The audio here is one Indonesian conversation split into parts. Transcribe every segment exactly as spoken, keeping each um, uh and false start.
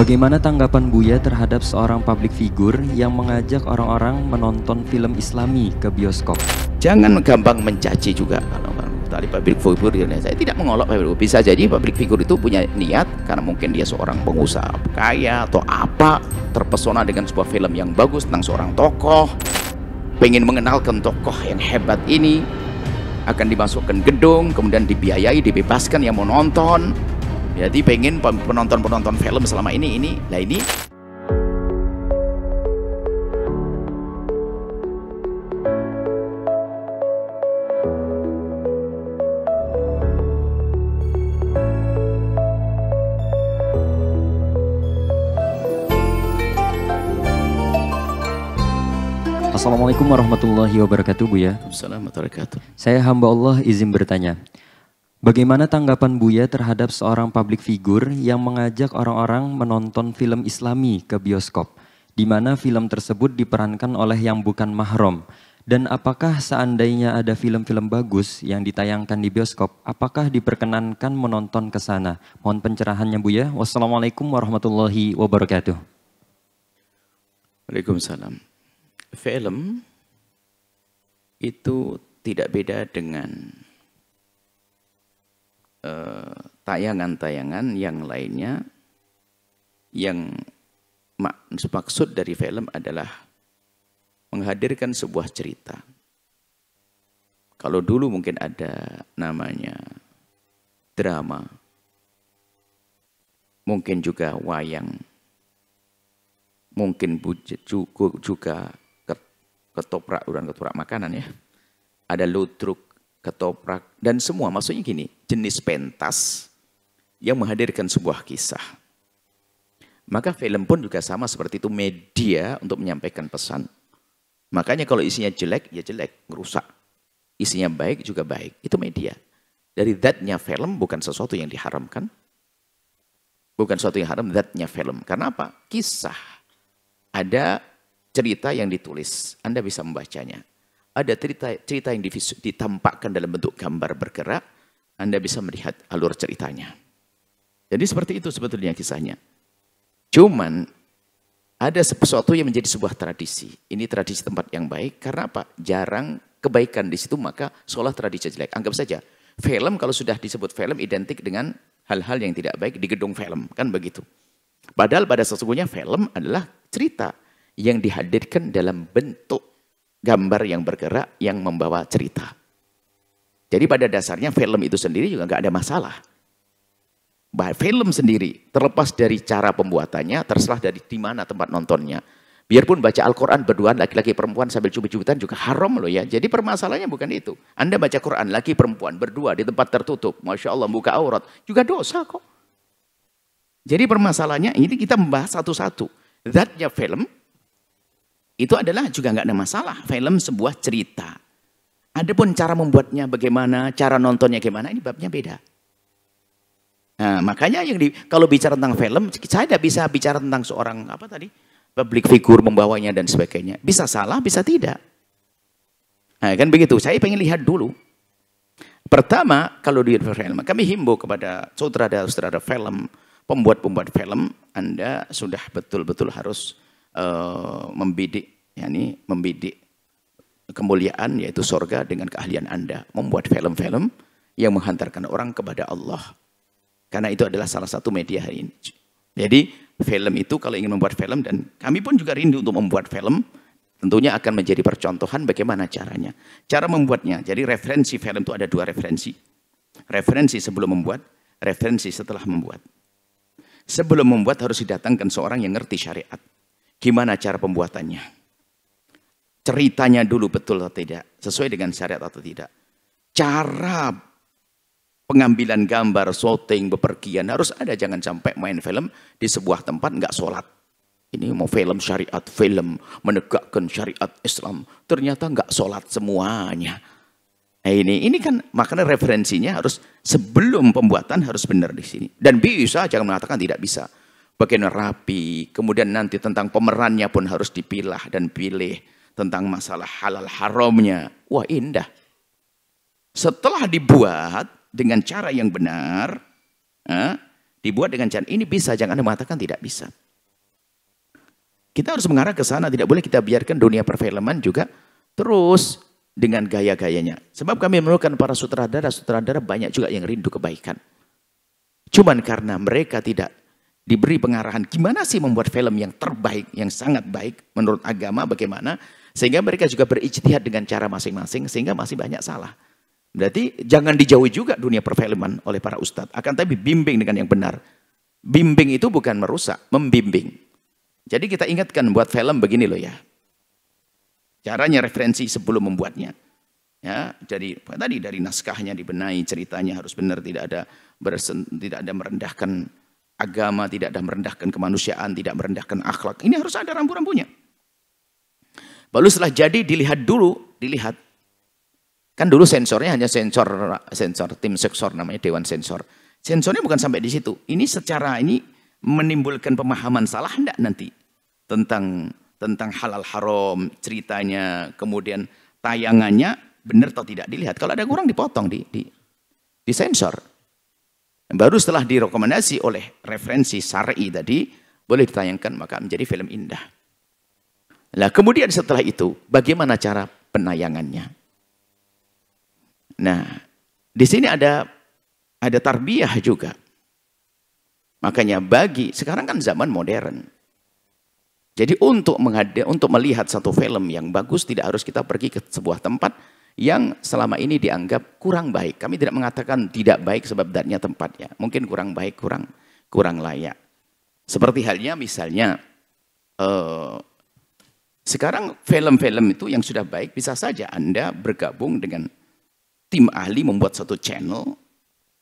Bagaimana tanggapan Buya terhadap seorang public figure yang mengajak orang-orang menonton film Islami ke bioskop? Jangan gampang mencaci juga kalau dari public figure di Indonesia. Saya tidak mengolok public figure. Bisa jadi public figure itu punya niat karena mungkin dia seorang pengusaha kaya atau apa, terpesona dengan sebuah film yang bagus tentang seorang tokoh, pengen mengenalkan tokoh yang hebat ini, akan dimasukkan gedung, kemudian dibiayai, dibebaskan yang mau nonton. Jadi pengen penonton-penonton film selama ini, ini, lah ini. Assalamualaikum warahmatullahi wabarakatuh, Buya. Assalamualaikum warahmatullahi wabarakatuh. Saya hamba Allah, izin bertanya. Bagaimana tanggapan Buya terhadap seorang public figure yang mengajak orang-orang menonton film Islami ke bioskop, di mana film tersebut diperankan oleh yang bukan mahram? Dan apakah seandainya ada film-film bagus yang ditayangkan di bioskop, apakah diperkenankan menonton ke sana? Mohon pencerahannya, Buya. Wassalamualaikum warahmatullahi wabarakatuh. Waalaikumsalam. Film itu tidak beda dengan tayangan-tayangan uh, yang lainnya. Yang maksud dari film adalah menghadirkan sebuah cerita. Kalau dulu mungkin ada namanya drama, mungkin juga wayang, mungkin juga ketoprak, uran ketoprak makanan ya, ada ludruk, ketoprak, dan semua. Maksudnya gini, jenis pentas yang menghadirkan sebuah kisah. Maka film pun juga sama seperti itu, media untuk menyampaikan pesan. Makanya kalau isinya jelek, ya jelek, rusak. Isinya baik juga baik, itu media. Dari zatnya film bukan sesuatu yang diharamkan. Bukan sesuatu yang haram, zatnya film. Karena apa? Kisah. Ada cerita yang ditulis, Anda bisa membacanya. Ada cerita, cerita yang ditampakkan dalam bentuk gambar bergerak, Anda bisa melihat alur ceritanya. Jadi seperti itu sebetulnya kisahnya. Cuman ada sesuatu yang menjadi sebuah tradisi. Ini tradisi tempat yang baik, karena apa? Jarang kebaikan di situ, maka seolah tradisi jelek. Anggap saja, film kalau sudah disebut film identik dengan hal-hal yang tidak baik di gedung film, kan begitu. Padahal pada sesungguhnya film adalah cerita yang dihadirkan dalam bentuk gambar yang bergerak yang membawa cerita. Jadi pada dasarnya film itu sendiri juga nggak ada masalah. Bah, film sendiri terlepas dari cara pembuatannya, terserah dari di mana tempat nontonnya. Biarpun baca Al-Quran berduaan laki-laki perempuan sambil cubit-cubitan juga haram loh ya. Jadi permasalahannya bukan itu. Anda baca Quran laki perempuan berdua di tempat tertutup, masya Allah buka aurat juga dosa kok. Jadi permasalahannya ini kita membahas satu-satu. Zatnya film itu adalah juga nggak ada masalah. Film sebuah cerita. Adapun cara membuatnya bagaimana, cara nontonnya bagaimana, ini babnya beda. Nah, makanya yang di, kalau bicara tentang film, saya tidak bisa bicara tentang seorang apa tadi public figure membawanya dan sebagainya. Bisa salah, bisa tidak. Nah, kan begitu. Saya pengen lihat dulu. Pertama, kalau di film, kami himbau kepada sutradara-sutradara film, pembuat-pembuat film, Anda sudah betul-betul harus Uh, membidik, yakni membidik kemuliaan yaitu surga dengan keahlian Anda membuat film-film yang menghantarkan orang kepada Allah, karena itu adalah salah satu media hari ini. Jadi film itu kalau ingin membuat film, dan kami pun juga rindu untuk membuat film, tentunya akan menjadi percontohan bagaimana caranya, cara membuatnya. Jadi referensi film itu ada dua referensi, referensi sebelum membuat, referensi setelah membuat. Sebelum membuat harus didatangkan seorang yang ngerti syariat. Gimana cara pembuatannya? Ceritanya dulu betul atau tidak? Sesuai dengan syariat atau tidak? Cara pengambilan gambar, shooting, bepergian harus ada. Jangan sampai main film di sebuah tempat nggak sholat. Ini mau film syariat, film menegakkan syariat Islam. Ternyata nggak sholat semuanya. Nah ini, ini kan makanya referensinya harus sebelum pembuatan harus benar di sini. Dan bisa, jangan mengatakan tidak bisa. Bagian rapi, kemudian nanti tentang pemerannya pun harus dipilah dan pilih, tentang masalah halal haramnya. Wah indah. Setelah dibuat dengan cara yang benar, eh, dibuat dengan cara ini bisa, jangan Anda mengatakan tidak bisa. Kita harus mengarah ke sana, tidak boleh kita biarkan dunia perfilman juga terus dengan gaya-gayanya. Sebab kami menemukan para sutradara-sutradara banyak juga yang rindu kebaikan. Cuman karena mereka tidak diberi pengarahan gimana sih membuat film yang terbaik, yang sangat baik menurut agama bagaimana, sehingga mereka juga berijtihad dengan cara masing-masing sehingga masih banyak salah. Berarti jangan dijauhi juga dunia perfilman oleh para ustadz. Akan tapi bimbing dengan yang benar. Bimbing itu bukan merusak, membimbing. Jadi kita ingatkan buat film begini loh ya. Caranya referensi sebelum membuatnya. Ya, jadi tadi dari naskahnya dibenahi, ceritanya harus benar, tidak ada bersen, tidak ada merendahkan agama, tidak ada merendahkan kemanusiaan, tidak merendahkan akhlak. Ini harus ada rambu-rambunya. Lalu setelah jadi dilihat dulu, dilihat. Kan dulu sensornya hanya sensor sensor tim sensor namanya, dewan sensor. Sensornya bukan sampai di situ. Ini secara ini menimbulkan pemahaman salah enggak nanti tentang tentang halal haram, ceritanya, kemudian tayangannya benar atau tidak dilihat. Kalau ada kurang dipotong, di di, di sensor. Baru setelah direkomendasi oleh referensi syar'i tadi boleh ditayangkan, maka menjadi film indah. Nah, kemudian setelah itu bagaimana cara penayangannya? Nah, di sini ada ada tarbiyah juga. Makanya bagi sekarang kan zaman modern. Jadi untuk menghadir, untuk melihat satu film yang bagus tidak harus kita pergi ke sebuah tempat yang selama ini dianggap kurang baik. Kami tidak mengatakan tidak baik sebab datanya tempatnya. Mungkin kurang baik, kurang kurang layak. Seperti halnya misalnya eh, sekarang film-film itu yang sudah baik bisa saja Anda bergabung dengan tim ahli membuat satu channel,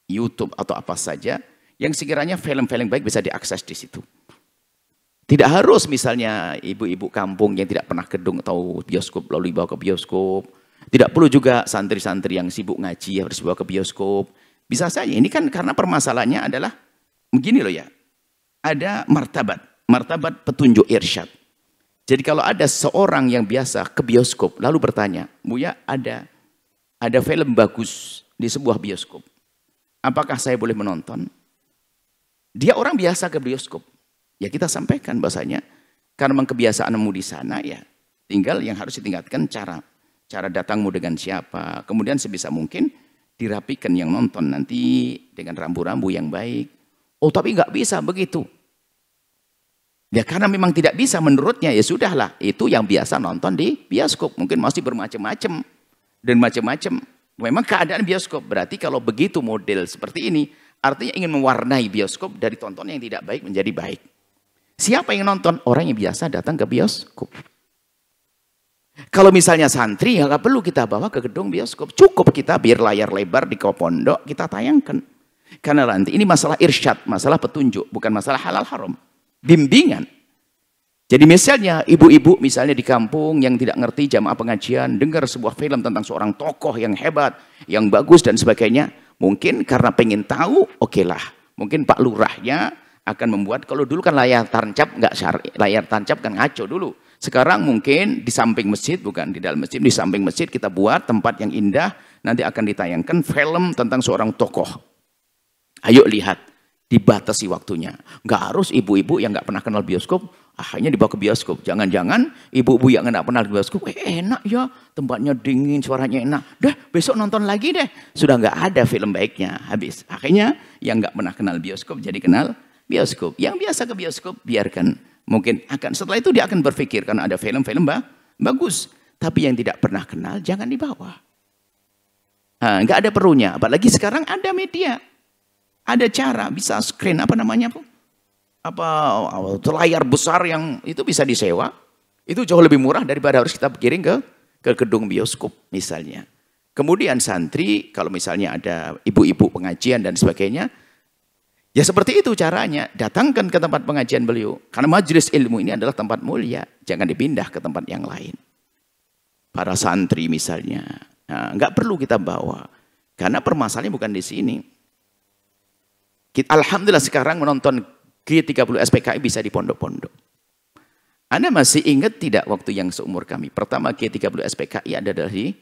YouTube atau apa saja, yang sekiranya film-film baik bisa diakses di situ. Tidak harus misalnya ibu-ibu kampung yang tidak pernah gedung atau bioskop lalu dibawa ke bioskop. Tidak perlu juga santri-santri yang sibuk ngaji harus dibawa ke bioskop. Bisa saja, ini kan karena permasalahannya adalah, begini loh ya, ada martabat, martabat petunjuk irsyad. Jadi kalau ada seorang yang biasa ke bioskop lalu bertanya, Buya ada... ada film bagus di sebuah bioskop. Apakah saya boleh menonton? Dia orang biasa ke bioskop. Ya kita sampaikan bahasanya. Karena kebiasaanmu di sana ya. Tinggal yang harus ditingkatkan cara. Cara datangmu dengan siapa. Kemudian sebisa mungkin dirapikan yang nonton nanti. Dengan rambu-rambu yang baik. Oh tapi nggak bisa begitu. Ya karena memang tidak bisa menurutnya. Ya sudahlah. Itu yang biasa nonton di bioskop. Mungkin masih bermacam-macam. Dan macam-macam. Memang keadaan bioskop. Berarti kalau begitu model seperti ini, artinya ingin mewarnai bioskop dari tonton yang tidak baik menjadi baik. Siapa yang nonton? Orang yang biasa datang ke bioskop. Kalau misalnya santri, ya nggak perlu kita bawa ke gedung bioskop. Cukup kita biar layar lebar di pondok kita tayangkan. Karena nanti ini masalah irsyad, masalah petunjuk, bukan masalah halal haram. Bimbingan. Jadi misalnya ibu-ibu misalnya di kampung yang tidak ngerti jamaah pengajian, dengar sebuah film tentang seorang tokoh yang hebat, yang bagus dan sebagainya. Mungkin karena pengen tahu, okelah. Mungkin Pak Lurahnya akan membuat, kalau dulu kan layar tancap, nggak syar'i, layar tancap kan ngaco dulu. Sekarang mungkin di samping masjid, bukan di dalam masjid, di samping masjid kita buat tempat yang indah, nanti akan ditayangkan film tentang seorang tokoh. Ayo lihat, dibatasi waktunya. Nggak harus ibu-ibu yang nggak pernah kenal bioskop, akhirnya dibawa ke bioskop. Jangan-jangan ibu-ibu yang nggak pernah ke bioskop, eh, enak ya, tempatnya dingin, suaranya enak. Dah, besok nonton lagi deh. Sudah nggak ada film baiknya, habis. Akhirnya yang nggak pernah kenal bioskop jadi kenal bioskop. Yang biasa ke bioskop biarkan. Mungkin akan setelah itu dia akan berpikir karena ada film-film bah, bagus. Tapi yang tidak pernah kenal jangan dibawa. Nah, nggak ada perlunya. Apalagi sekarang ada media, ada cara bisa screen apa namanya bu? apa layar besar yang itu bisa disewa, itu jauh lebih murah daripada harus kita kirim ke ke gedung bioskop misalnya. Kemudian santri kalau misalnya ada ibu-ibu pengajian dan sebagainya, ya seperti itu caranya, datangkan ke tempat pengajian beliau. Karena majelis ilmu ini adalah tempat mulia, jangan dipindah ke tempat yang lain. Para santri misalnya, nah, nggak perlu kita bawa, karena permasalahannya bukan di sini. Kita, alhamdulillah sekarang menonton G tiga puluh S P K I bisa di pondok-pondok. Anda masih ingat tidak waktu yang seumur kami? Pertama G tiga puluh S P K I ada dari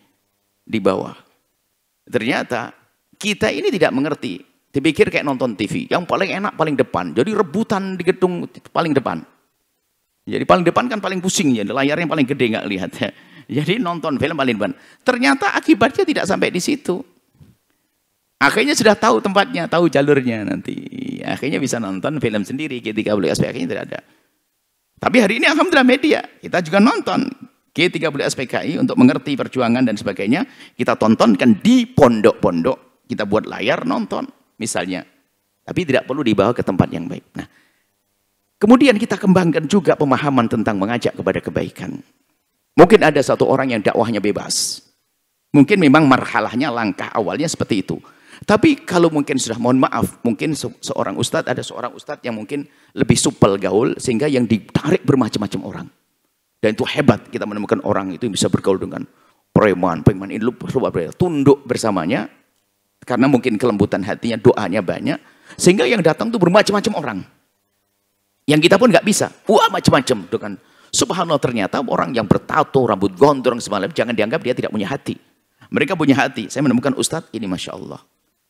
di bawah. Ternyata kita ini tidak mengerti Dipikir kayak nonton T V, yang paling enak paling depan. Jadi rebutan di gedung paling depan. Jadi paling depan kan paling pusing ya, layarnya paling gede nggak lihat. Ya. Jadi nonton film paling depan. Ternyata akibatnya tidak sampai di situ. Akhirnya sudah tahu tempatnya, tahu jalurnya nanti. Akhirnya bisa nonton film sendiri. G tiga puluh S P K I tidak ada. Tapi hari ini alhamdulillah media kita juga nonton G tiga puluh S P K I untuk mengerti perjuangan dan sebagainya. Kita tontonkan di pondok-pondok. Kita buat layar nonton. Misalnya, tapi tidak perlu dibawa ke tempat yang baik. Nah, kemudian kita kembangkan juga pemahaman tentang mengajak kepada kebaikan. Mungkin ada satu orang yang dakwahnya bebas. Mungkin memang marhalahnya, langkah awalnya seperti itu. Tapi kalau mungkin sudah, mohon maaf, mungkin se seorang ustadz, ada seorang ustadz yang mungkin lebih supel gaul, sehingga yang ditarik bermacam-macam orang. Dan itu hebat, kita menemukan orang itu yang bisa bergaul dengan preman, preman ini tunduk bersamanya, karena mungkin kelembutan hatinya, doanya banyak. Sehingga yang datang itu bermacam-macam orang. Yang kita pun nggak bisa. Wah, macam-macam. Dengan subhanallah, ternyata orang yang bertato, rambut gondrong semalam, jangan dianggap dia tidak punya hati. Mereka punya hati. Saya menemukan ustadz ini, Masya Allah.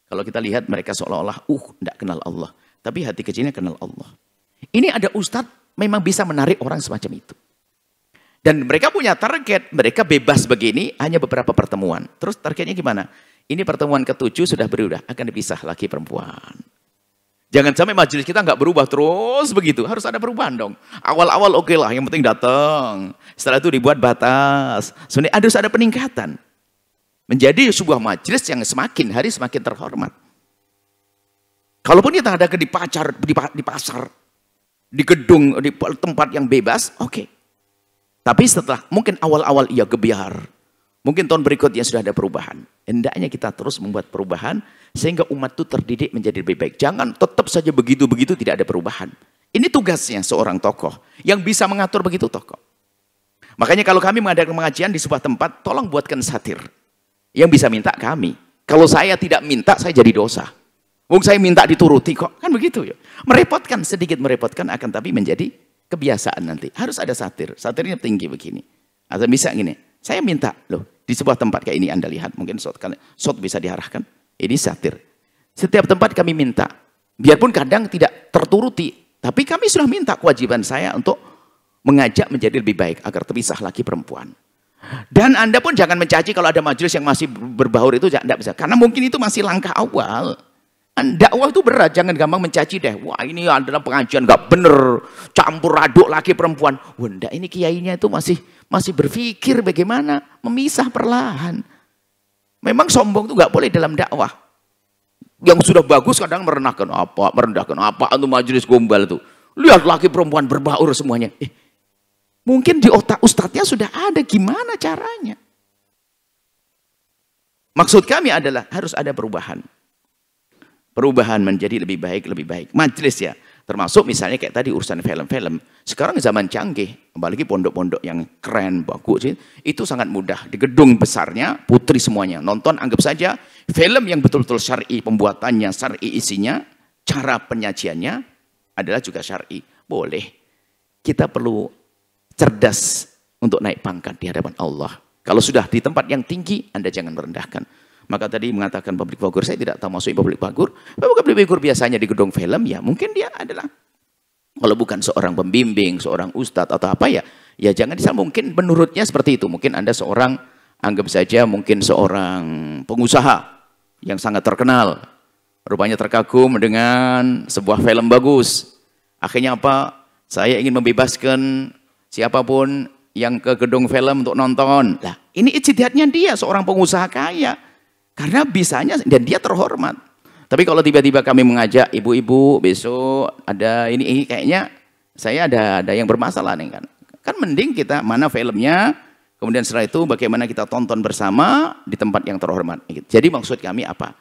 Kalau kita lihat mereka seolah-olah, uh, nggak kenal Allah. Tapi hati kecilnya kenal Allah. Ini ada ustadz memang bisa menarik orang semacam itu. Dan mereka punya target. Mereka bebas begini, hanya beberapa pertemuan. Terus targetnya gimana? Ini pertemuan ketujuh sudah berubah, akan dipisah lagi perempuan. Jangan sampai majelis kita nggak berubah terus begitu, harus ada perubahan dong. Awal-awal oke okay lah, yang penting datang. Setelah itu dibuat batas. Sebenarnya harus ada peningkatan. Menjadi sebuah majelis yang semakin hari semakin terhormat. Kalaupun kita adakan di pacar, di pasar, di gedung, di tempat yang bebas, oke. Okay. Tapi setelah mungkin awal-awal ia gebiar. Mungkin tahun berikutnya sudah ada perubahan. Hendaknya kita terus membuat perubahan sehingga umat itu terdidik menjadi lebih baik. Jangan tetap saja begitu-begitu tidak ada perubahan. Ini tugasnya seorang tokoh yang bisa mengatur begitu tokoh. Makanya kalau kami mengadakan pengajian di sebuah tempat, tolong buatkan satir. Yang bisa minta kami. Kalau saya tidak minta, saya jadi dosa. Wong saya minta dituruti kok. Kan begitu ya. Merepotkan, sedikit merepotkan akan tapi menjadi kebiasaan nanti. Harus ada satir. Satirnya tinggi begini. Atau bisa gini, saya minta loh. Di sebuah tempat kayak ini Anda lihat, mungkin shot, shot bisa diarahkan. Ini satir. Setiap tempat kami minta. Biarpun kadang tidak terturuti. Tapi kami sudah minta kewajiban saya untuk mengajak menjadi lebih baik. Agar terpisah lagi perempuan. Dan Anda pun jangan mencaci kalau ada majelis yang masih berbaur itu. Tidak bisa. Karena mungkin itu masih langkah awal. Dakwah itu berat. Jangan gampang mencaci deh. Wah ini adalah pengajian gak bener. Campur aduk lagi perempuan. Wah enggak, ini kiainya itu masih... masih berpikir bagaimana memisah perlahan. Memang sombong itu nggak boleh dalam dakwah. Yang sudah bagus kadang merendahkan apa, merendahkan apa, antum majelis gombal itu. Lihat laki perempuan berbaur semuanya. Eh, mungkin di otak ustadznya sudah ada gimana caranya. Maksud kami adalah harus ada perubahan. Perubahan menjadi lebih baik, lebih baik. Majelis ya. Termasuk misalnya kayak tadi urusan film-film. Sekarang zaman canggih, apalagi pondok-pondok yang keren, bagus. Itu sangat mudah. Di gedung besarnya, putri semuanya. Nonton, anggap saja film yang betul-betul syar'i pembuatannya, syar'i isinya, cara penyajiannya adalah juga syar'i. Boleh. Kita perlu cerdas untuk naik pangkat di hadapan Allah. Kalau sudah di tempat yang tinggi, Anda jangan merendahkan. Maka tadi mengatakan public figure, saya tidak tahu masuk public figure. Public figure biasanya di gedung film ya mungkin dia adalah, kalau bukan seorang pembimbing, seorang ustadz atau apa ya, ya jangan disal, mungkin menurutnya seperti itu. Mungkin Anda seorang, anggap saja mungkin seorang pengusaha yang sangat terkenal. Rupanya terkagum dengan sebuah film bagus. Akhirnya apa? Saya ingin membebaskan siapapun yang ke gedung film untuk nonton. Nah, ini ijtihadnya dia, seorang pengusaha kaya. Karena bisanya, dan dia terhormat. Tapi kalau tiba-tiba kami mengajak ibu-ibu, besok ada ini, ini kayaknya saya ada ada yang bermasalah nih kan. Kan mending kita mana filmnya, kemudian setelah itu bagaimana kita tonton bersama di tempat yang terhormat. Jadi maksud kami apa?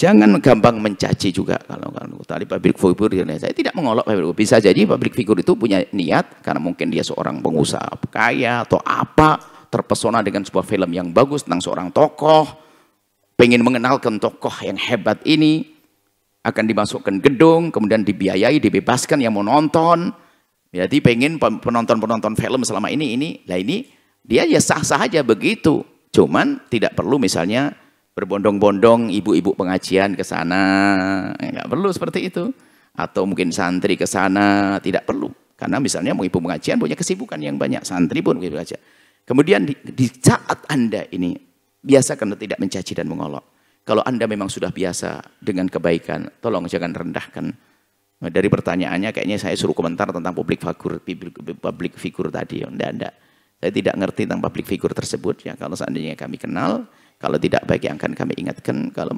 Jangan gampang mencaci juga. Kalau kalau tadi public figure, saya tidak mengolok public figure. Bisa jadi public figure itu punya niat, karena mungkin dia seorang pengusaha kaya atau apa, terpesona dengan sebuah film yang bagus tentang seorang tokoh, pengen mengenalkan tokoh yang hebat ini, akan dimasukkan gedung, kemudian dibiayai, dibebaskan yang mau nonton. Jadi pengen penonton-penonton film selama ini ini, lah ini dia ya sah-sah aja begitu. Cuman tidak perlu misalnya berbondong-bondong ibu-ibu pengajian ke sana, nggak perlu seperti itu. Atau mungkin santri ke sana, tidak perlu. Karena misalnya ibu pengajian punya kesibukan yang banyak, santri pun begitu aja. Kemudian di, di saat Anda ini, biasakan tidak mencaci dan mengolok. Kalau Anda memang sudah biasa dengan kebaikan, tolong jangan rendahkan. Dari pertanyaannya kayaknya saya suruh komentar tentang public figure, public figure tadi. Enggak, enggak. Saya tidak ngerti tentang public figure tersebut. Ya, kalau seandainya kami kenal, kalau tidak baik yang akan kami ingatkan. Kalau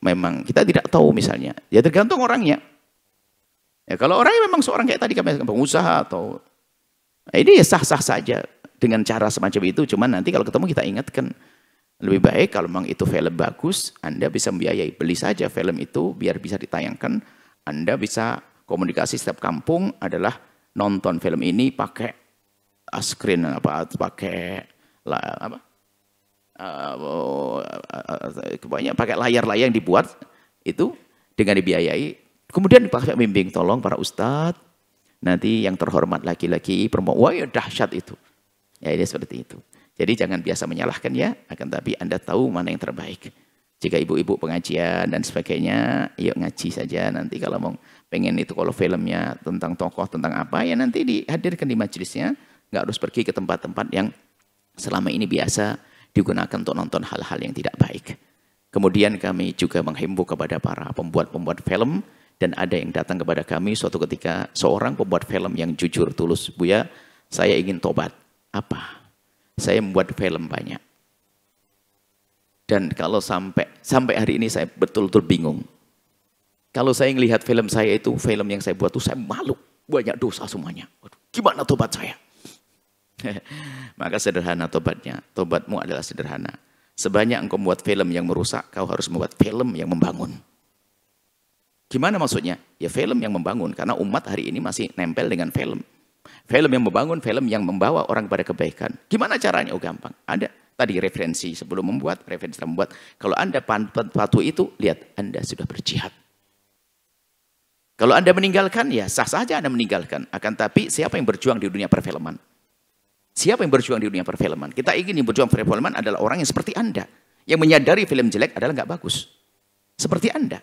memang kita tidak tahu misalnya, ya tergantung orangnya. Ya, kalau orangnya memang seorang kayak tadi kami pengusaha atau nah, ini ya sah-sah saja dengan cara semacam itu. Cuman nanti kalau ketemu kita ingatkan. Lebih baik kalau memang itu film bagus, Anda bisa membiayai, beli saja film itu biar bisa ditayangkan. Anda bisa komunikasi setiap kampung adalah nonton film ini pakai screen apa, pakai la, apa, banyak uh, pakai layar-layar yang dibuat itu dengan dibiayai. Kemudian dipakai bimbing, tolong para ustadz, nanti yang terhormat laki-laki perempuan, wah ya dahsyat itu. Ya ini seperti itu. Jadi jangan biasa menyalahkan ya, akan tapi Anda tahu mana yang terbaik. Jika ibu-ibu pengajian dan sebagainya, yuk ngaji saja nanti kalau mau pengen itu kalau filmnya tentang tokoh, tentang apa, ya nanti dihadirkan di majelisnya, nggak harus pergi ke tempat-tempat yang selama ini biasa digunakan untuk nonton hal-hal yang tidak baik. Kemudian kami juga menghimbau kepada para pembuat-pembuat film, dan ada yang datang kepada kami suatu ketika seorang pembuat film yang jujur, tulus, Buya, saya ingin tobat. Apa? Saya membuat film banyak. Dan kalau sampai sampai hari ini saya betul-betul bingung. Kalau saya melihat film saya itu, film yang saya buat itu saya malu. Banyak dosa semuanya. Waduh, gimana tobat saya? Maka sederhana tobatnya. Tobatmu adalah sederhana. Sebanyak engkau membuat film yang merusak, kau harus membuat film yang membangun. Gimana maksudnya? Ya film yang membangun. Karena umat hari ini masih nempel dengan film. Film yang membangun, film yang membawa orang pada kebaikan. Gimana caranya? Oh gampang. Ada tadi referensi sebelum membuat, referensi setelah membuat. Kalau Anda patuh itu, lihat Anda sudah berjihad. Kalau Anda meninggalkan, ya sah saja Anda meninggalkan. Akan tapi siapa yang berjuang di dunia perfilman? Siapa yang berjuang di dunia perfilman? Kita ingin yang berjuang perfilman adalah orang yang seperti Anda. Yang menyadari film jelek adalah nggak bagus. Seperti Anda.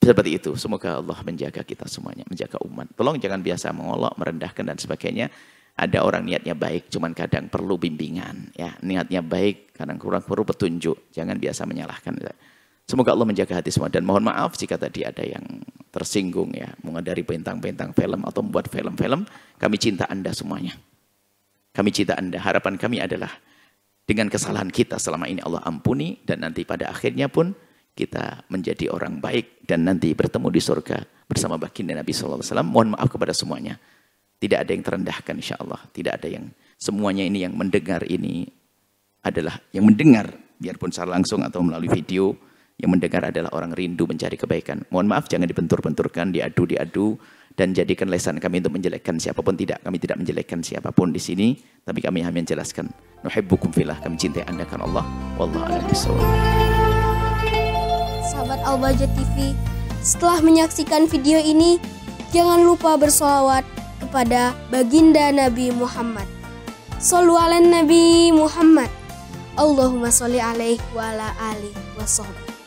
Seperti itu, semoga Allah menjaga kita semuanya, menjaga umat. Tolong jangan biasa mengolok, merendahkan dan sebagainya. Ada orang niatnya baik, cuman kadang perlu bimbingan. Ya, niatnya baik, kadang kurang perlu petunjuk. Jangan biasa menyalahkan. Semoga Allah menjaga hati semua. Dan mohon maaf jika tadi ada yang tersinggung ya, mengenai bintang-bintang film atau membuat film-film. Kami cinta Anda semuanya. Kami cinta Anda. Harapan kami adalah dengan kesalahan kita selama ini Allah ampuni dan nanti pada akhirnya pun kita menjadi orang baik dan nanti bertemu di surga bersama baginda Nabi sallallahu alaihi wasallam. Mohon maaf kepada semuanya. Tidak ada yang terendahkan insyaallah. Tidak ada yang semuanya ini yang mendengar ini adalah yang mendengar biarpun secara langsung atau melalui video yang mendengar adalah orang rindu mencari kebaikan. Mohon maaf jangan dibentur-benturkan, diadu-diadu dan jadikan lesan kami untuk menjelekkan siapapun tidak. Kami tidak menjelekkan siapapun di sini, tapi kami hanya menjelaskan. Nuhibbukum fillah, kami cintai Anda karena Allah. Wallahu a'lam bishawab. Sahabat Al-Bahjah T V, setelah menyaksikan video ini, jangan lupa bersolawat kepada baginda Nabi Muhammad. Shollu ala Nabi Muhammad. Allahumma sholli alaihi wa ala alihi wa sahbihi.